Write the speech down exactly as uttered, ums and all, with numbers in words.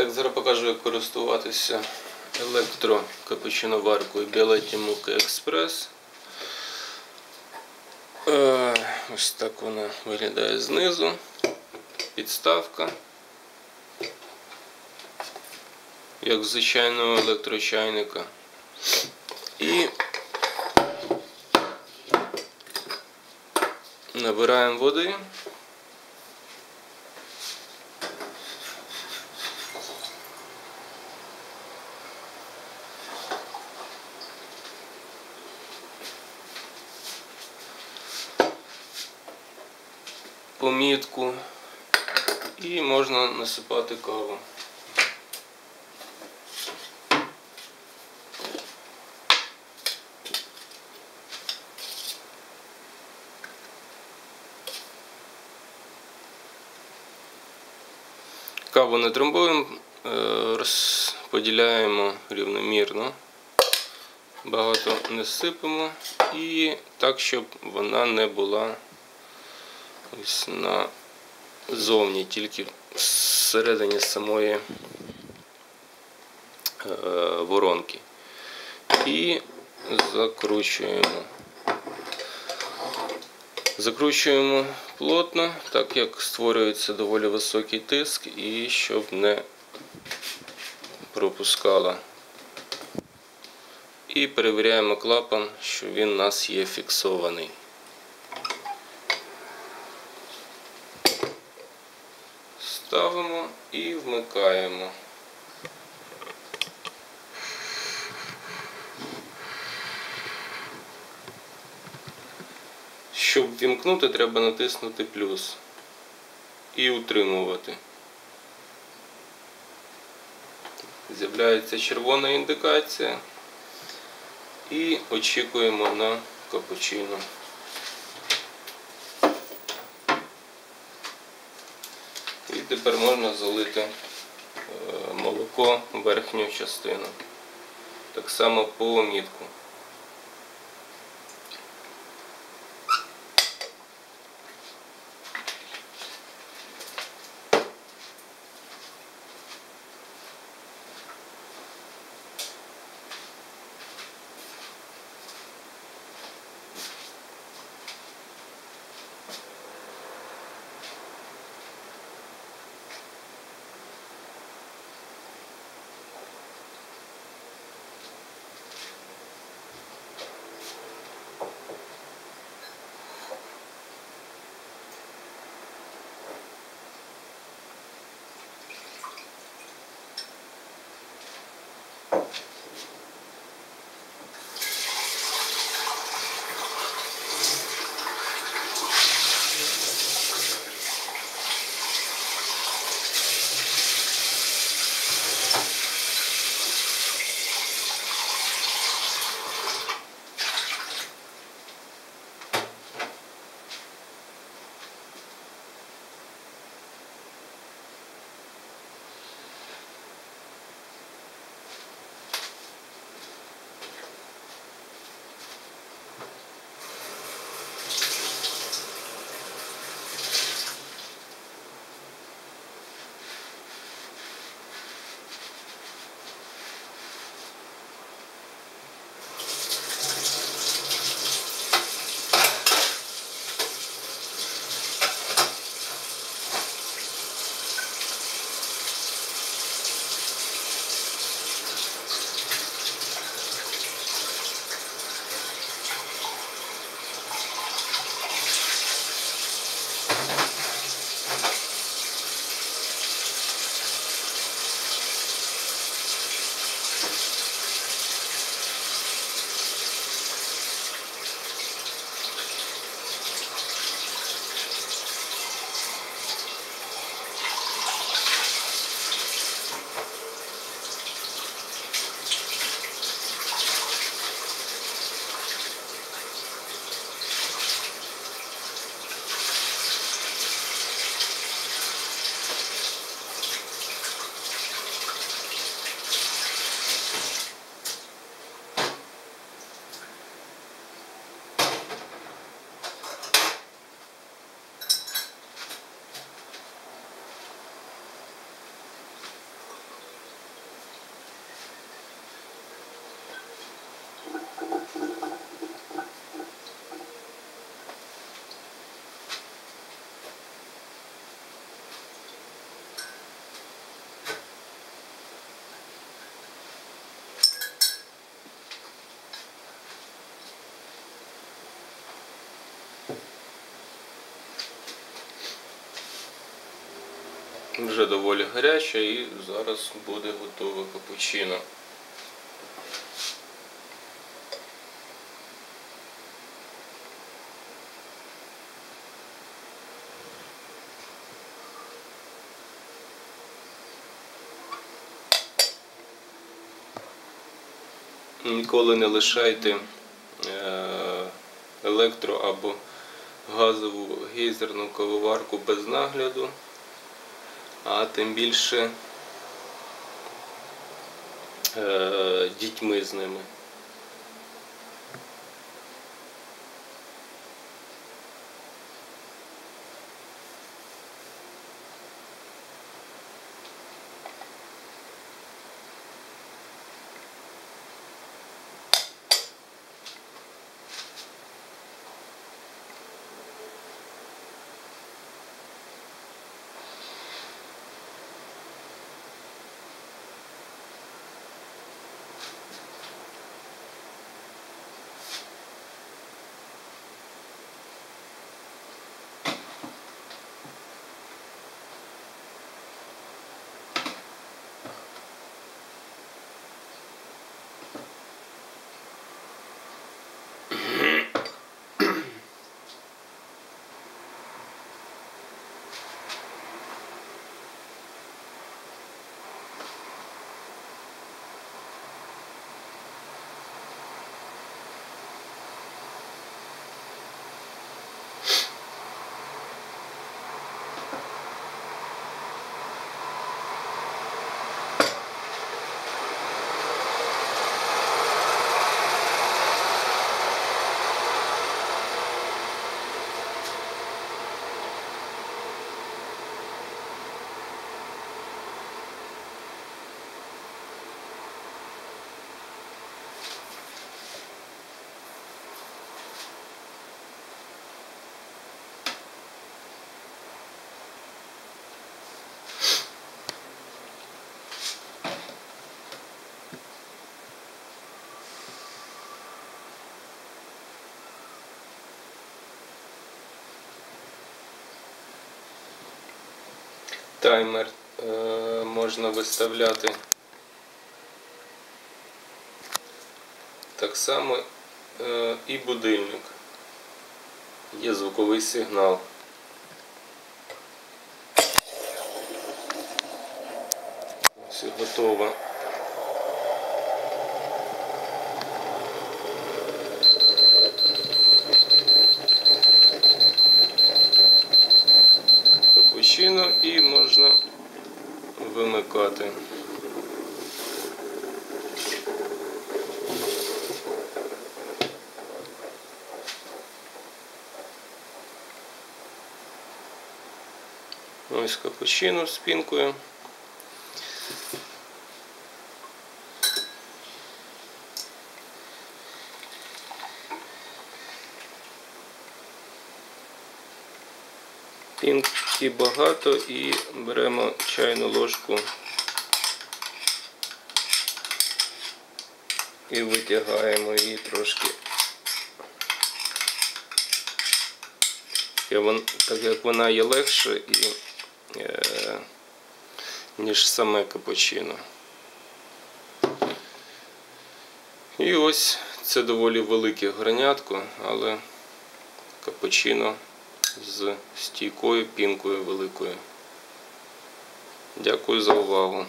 Так, зараз покажу, як користуватися електрокапучиноваркою Bialetti Mukka Express. Ось так вона виглядає знизу. Підставка. Як звичайного електрочайника. І набираємо води. Помітку, і можна насипати каву. Каву не трамбуємо, розподіляємо рівномірно, багато не сипемо, і так, щоб вона не була ось назовні, тільки всередині самої воронки. І закручуємо. Закручуємо плотно, так як створюється доволі високий тиск, і щоб не пропускала. І перевіряємо клапан, що він у нас є фіксований. Ставимо і вмикаємо. Щоб вімкнути, треба натиснути плюс і утримувати. З'являється червона індикація і очікуємо на капучино. І тепер можна залити молоко в верхню частину. Так само по омітку. Вже доволі гаряча і зараз буде готове капучино. Ніколи не лишайте електро- або газову гейзерну кавоварку без нагляду, а тим більше дітьми з ними. Таймер можна виставляти так само і будильник. Є звуковий сигнал. Все готово. І можна вимикати. Ось капучино з пінкою. Пінки багато, і беремо чайну ложку і витягаємо її трошки. Так як вона є легше, ніж саме капучино. І ось це доволі велике горнятко, але капучино з стійкою пінкою великою. Дякую за увагу.